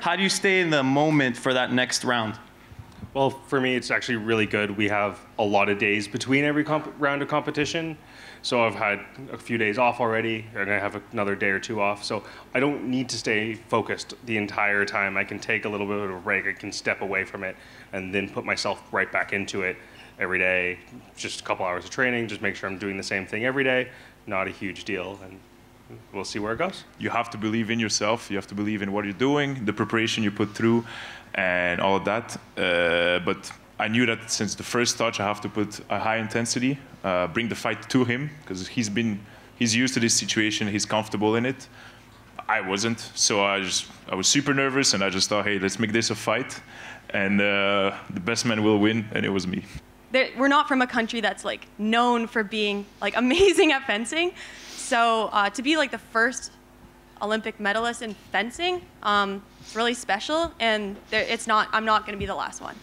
How do you stay in the moment for that next round? Well, for me, it's actually really good. We have a lot of days between every round of competition. So I've had a few days off already, and I have another day or two off. So I don't need to stay focused the entire time. I can take a little bit of a break. I can step away from it and then put myself right back into it every day. Just a couple hours of training, just make sure I'm doing the same thing every day. Not a huge deal. And we'll see where it goes. You have to believe in yourself. You have to believe in what you're doing, the preparation you put through, and all of that. But I knew that since the first touch, I have to put a high intensity, bring the fight to him, because he's used to this situation. He's comfortable in it. I wasn't, so I was super nervous, and I just thought, hey, let's make this a fight, and the best man will win, and it was me. We're not from a country that's like known for being like amazing at fencing. So to be like the first Olympic medalist in fencing, it's really special, and it's not. I'm not going to be the last one.